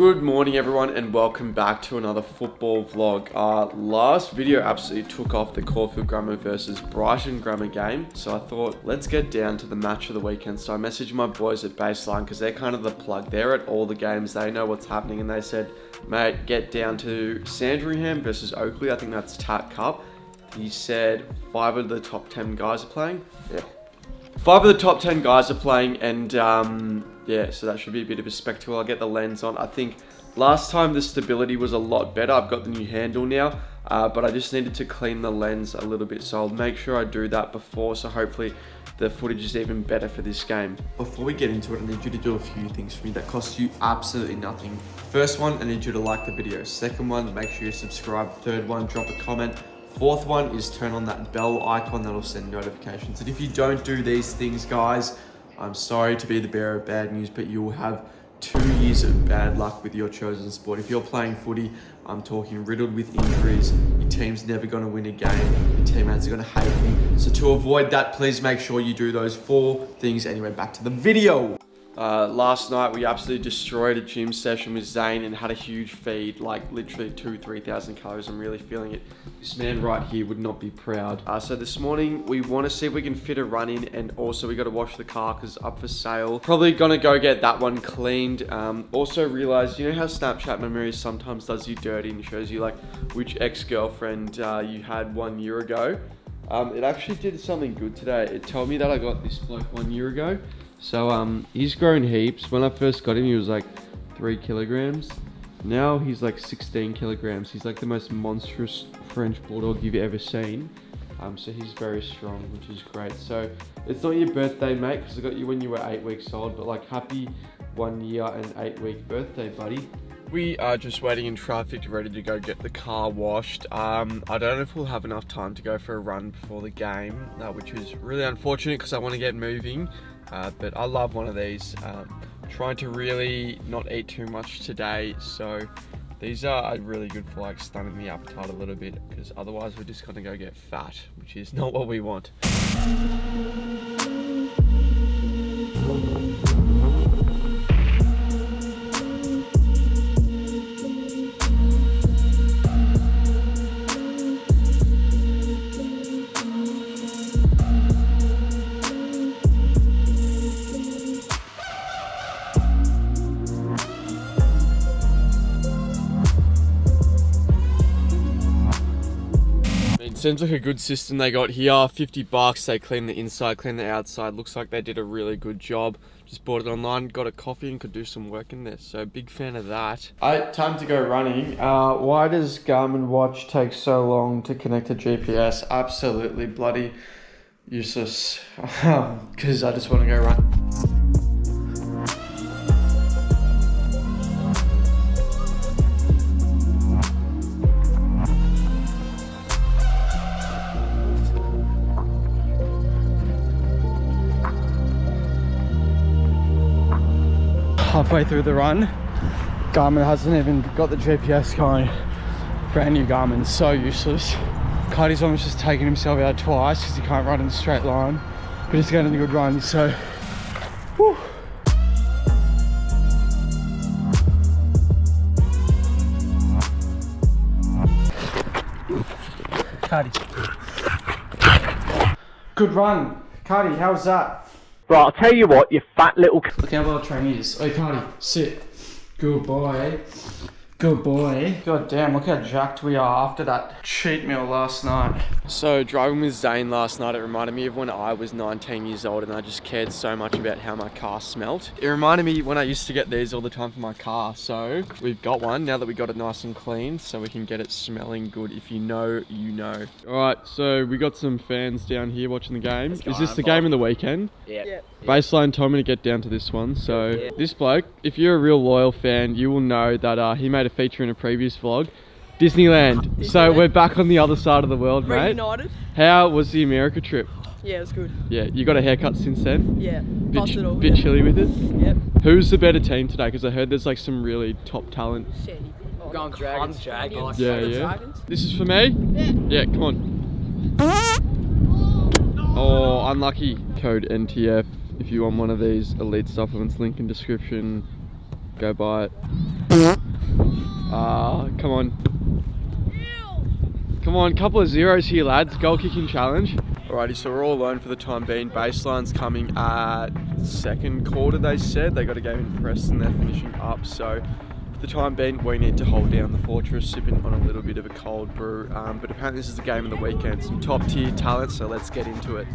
Good morning everyone and welcome back to another football vlog. Last video absolutely took off the Caulfield Grammar versus Brighton Grammar game. So I thought, let's get down to the match of the weekend. So I messaged my boys at Baseline because they're kind of the plug. They're at all the games, they know what's happening, and they said, mate, get down to Sandringham versus Oakley. I think that's Tat Cup. He said 5 of the top 10 guys are playing. Yeah. 5 of the top 10 guys are playing, and yeah, so that should be a bit of a spectacle. I'll get the lens on. I think last time the stability was a lot better. I've got the new handle now, but I just needed to clean the lens a little bit. So I'll make sure I do that before, so hopefully the footage is even better for this game. Before we get into it, I need you to do a few things for me that cost you absolutely nothing. First one, I need you to like the video. Second one, make sure you subscribe. Third one, drop a comment. Fourth one is turn on that bell icon that'll send notifications. And if you don't do these things, guys, I'm sorry to be the bearer of bad news, but you will have 2 years of bad luck with your chosen sport. If you're playing footy, I'm talking riddled with injuries. Your team's never going to win a game. Your teammates are going to hate you. So to avoid that, please make sure you do those 4 things. Anyway, back to the video. Last night we absolutely destroyed a gym session with Zane and had a huge feed, like literally 2,000-3,000 calories. I'm really feeling it. This man right here would not be proud. So this morning we want to see if we can fit a run in, and also we got to wash the car because it's up for sale. Probably gonna go get that one cleaned. Also realized, you know how Snapchat memories sometimes does you dirty and shows you like which ex-girlfriend you had 1 year ago. It actually did something good today. It told me that I got this bloke 1 year ago. So he's grown heaps. When I first got him, he was like 3 kilograms. Now he's like 16 kilograms. He's like the most monstrous French bulldog you've ever seen. So he's very strong, which is great. So it's not your birthday, mate, because I got you when you were 8 weeks old, but like happy 1 year and 8 week birthday, buddy. We are just waiting in traffic, ready to go get the car washed. I don't know if we'll have enough time to go for a run before the game, which is really unfortunate because I want to get moving. But I love one of these. Trying to really not eat too much today, so these are really good for like stunning the appetite a little bit, because otherwise we're just gonna go get fat, which is not what we want. Seems like a good system they got here. 50 bucks, they clean the inside, clean the outside. Looks like they did a really good job. Just bought it online, got a coffee and could do some work in there. So big fan of that. Alright, time to go running. Why does Garmin watch take so long to connect to GPS? Absolutely bloody useless. Because I just want to go run. Halfway through the run, Garmin hasn't even got the GPS going. Brand new Garmin, so useless. Cardi's almost just taking himself out twice because he can't run in a straight line, but he's getting a good run, so whew. Cardi. Good run. Cardi, how was that? Right, I'll tell you what, you fat little... Look how well trained he is. Oi, Cardi, sit. Good boy. Good boy. God damn, look how jacked we are after that cheat meal last night. So, driving with Zane last night, it reminded me of when I was 19 years old and I just cared so much about how my car smelt. It reminded me when I used to get these all the time for my car. So, we've got one now that we got it nice and clean, so we can get it smelling good. If you know, you know. Alright, so we got some fans down here watching the game. Is this the game of the weekend? Yeah. Yep. Baseline told me to get down to this one, so yeah. This bloke, if you're a real loyal fan, you will know that he made a feature in a previous vlog. Disneyland. So we're back on the other side of the world, mate. Reunited. How was the America trip? Yeah, it was good. Yeah, you got a haircut since then? Yeah. Bit chilly with it? Yep. Who's the better team today? Because I heard there's like some really top talent. We're going Dragons. Yeah. This is for me? Yeah. Yeah, come on. Oh, unlucky. Code NTF. If you want one of these elite supplements, link in description. Go buy it. Ah, come on. Come on, couple of zeros here, lads. Goal kicking challenge. Alrighty, so we're all alone for the time being. Baseline's coming at second quarter, they said. They got a game in Preston, they're finishing up. So for the time being, we need to hold down the fortress, sipping on a little bit of a cold brew. But apparently this is the game of the weekend. Some top tier talent, so let's get into it.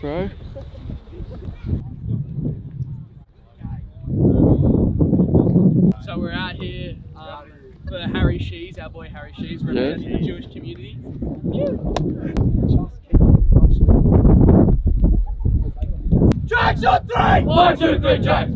Bro. So we're out here for Harry Shees, our boy Harry Shees, representing the Jewish community. Jack's on three! 1, 2, 3, Jack!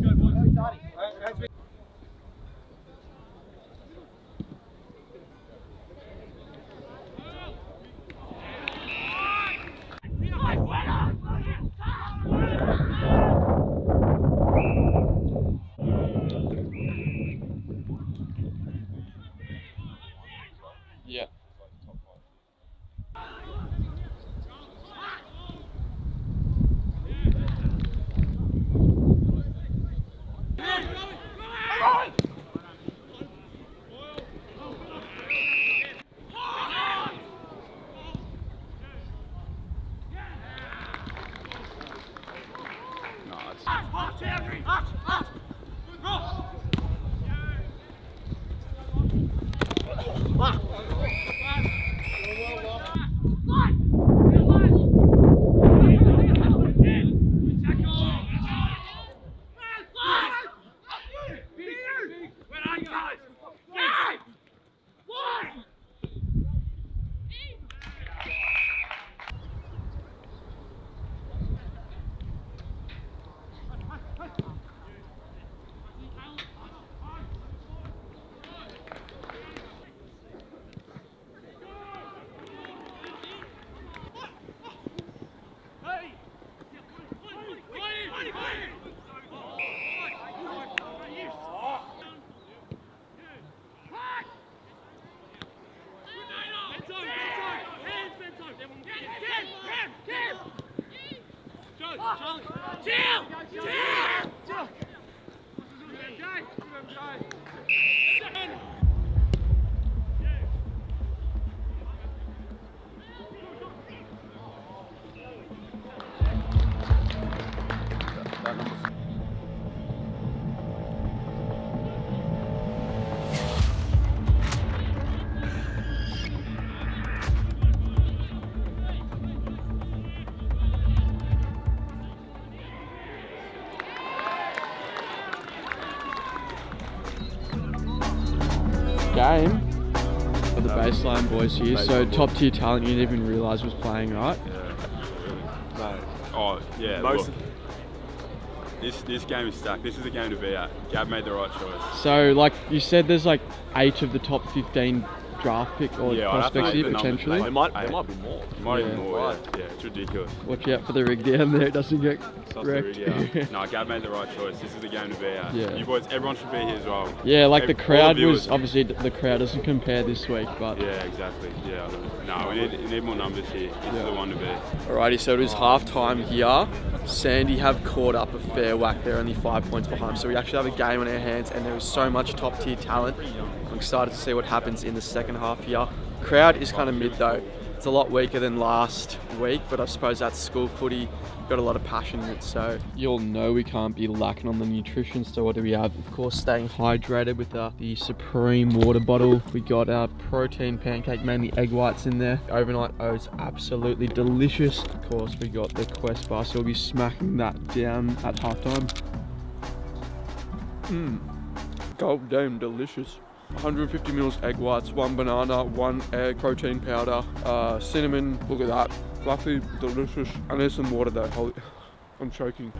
Game for the baseline boys here, so top tier talent you didn't even realise was playing, right? Yeah. No. Oh, yeah. Most This game is stacked. This is a game to be at. Gab made the right choice. So, like you said, there's like 8 of the top 15 draft pick or prospects here potentially. There might be more. There might be more. Yeah, it's ridiculous. Watch out for the rig down there. It doesn't get wrecked. No, Gab made the right choice. This is a game to be at. Yeah. You boys, everyone should be here as well. Yeah, like the crowd was obviously the crowd doesn't compare this week, but yeah, exactly. Yeah, no, we need more numbers here. This is the one to be. Alrighty, so it is half time here. Sandy have caught up a fair whack. They're only 5 points behind, so we actually have a game on our hands, and there is so much top tier talent. I'm excited to see what happens in the second half here. Crowd is kind of mid though. It's a lot weaker than last week, but I suppose that's school footy. Got a lot of passion in it, so. You'll know we can't be lacking on the nutrition, so what do we have? Of course, staying hydrated with the Supreme water bottle. We got our protein pancake, mainly egg whites in there. Overnight oats, absolutely delicious. Of course, we got the Quest bar, so we'll be smacking that down at halftime. Goddamn delicious. 150 mils egg whites, 1 banana, 1 egg, protein powder, cinnamon, look at that. Fluffy, delicious. And there's some water though, holy, I'm choking.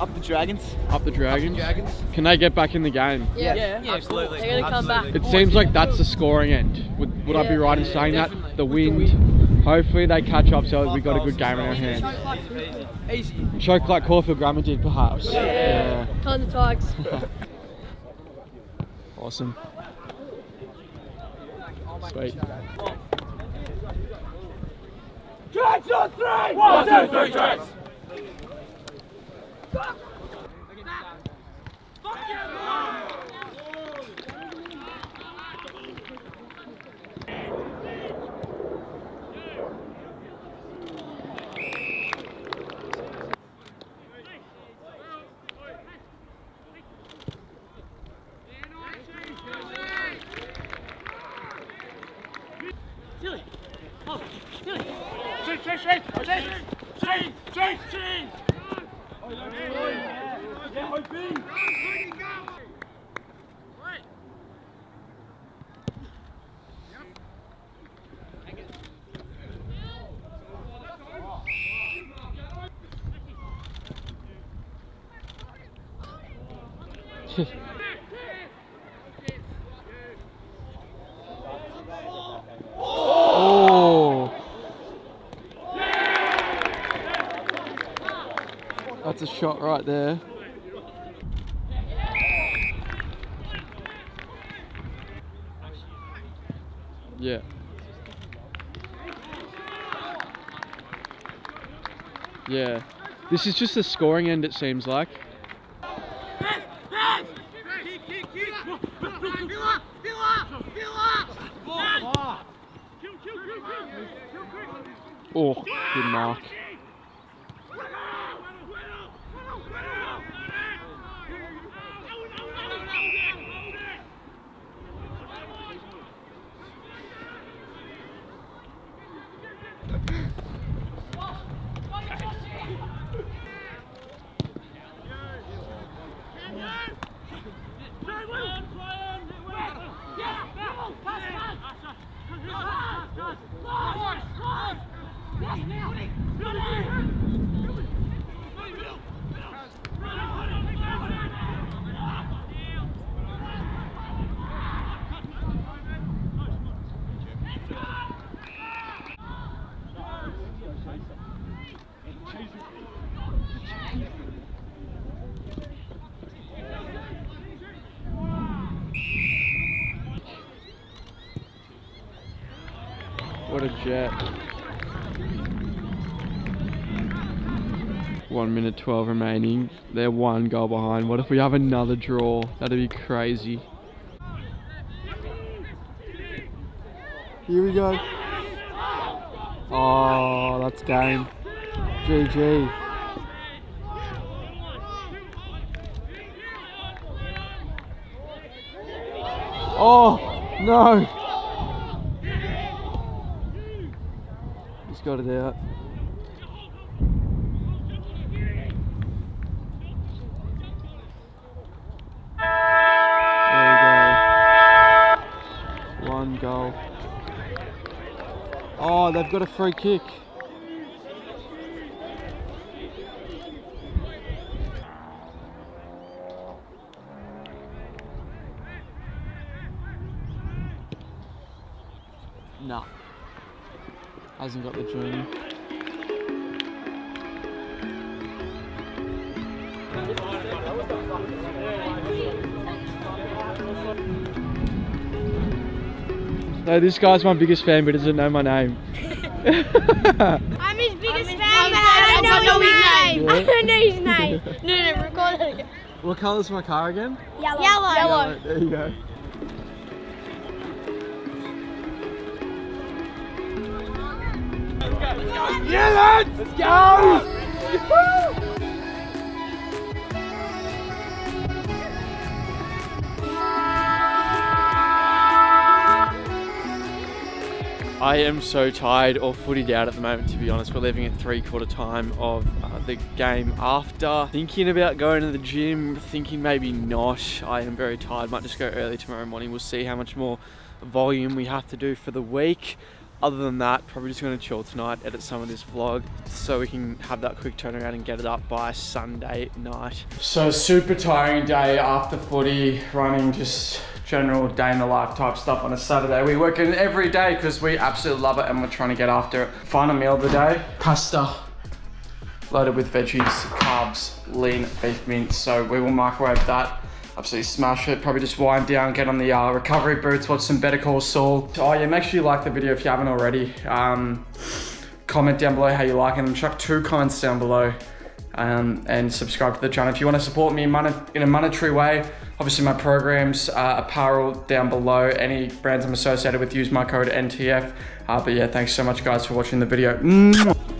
Up the Dragons. Up the Dragons. Up the Dragons. Can they get back in the game? Yeah, yeah absolutely. They're gonna come back. It seems like that's the scoring end. Would I be right in saying that? The wind. Hopefully they catch up so we got a good game in our hands. Easy. Choke like Caulfield Grammar did perhaps. Yeah. Kind of Tigers. Awesome. Sweet. Drags on three! 1, 2, 3, Drags! Oh! That's a shot right there. Yeah. Yeah. This is just the scoring end, it seems like. Oh, good mark. What a jet. 1:12 remaining. They're one goal behind. What if we have another draw? That'd be crazy. Here we go. Oh, that's game. GG. Oh, no! Just got it out. There we go. One goal. Oh, they've got a free kick. No. Hasn't got the journey. No, this guy's my biggest fan, but doesn't know my name. I'm his biggest fan, but I don't know his name. I don't know his name. No, record it again. What colour's my car again? Yellow. Yellow. Yellow. There you go. Yeah, lads! Let's go! I am so tired or footed out at the moment, to be honest. We're leaving at three-quarter time of the game after. Thinking about going to the gym, thinking maybe not. I am very tired, might just go early tomorrow morning. We'll see how much more volume we have to do for the week. Other than that, probably just going to chill tonight, edit some of this vlog so we can have that quick turnaround and get it up by Sunday night. So super tiring day after footy, running, just general day in the life type stuff on a Saturday. We work in every day because we absolutely love it and we're trying to get after it. Final meal of the day, pasta loaded with veggies, carbs, lean beef mince. So we will microwave that. Absolutely smash it, probably just wind down, get on the recovery boots, watch some Better Call Saul. Oh yeah, make sure you like the video if you haven't already. Comment down below how you like it and chuck 2 comments down below and subscribe to the channel. If you want to support me in a monetary way, obviously my programs, apparel down below, any brands I'm associated with, use my code NTF. But yeah, thanks so much guys for watching the video.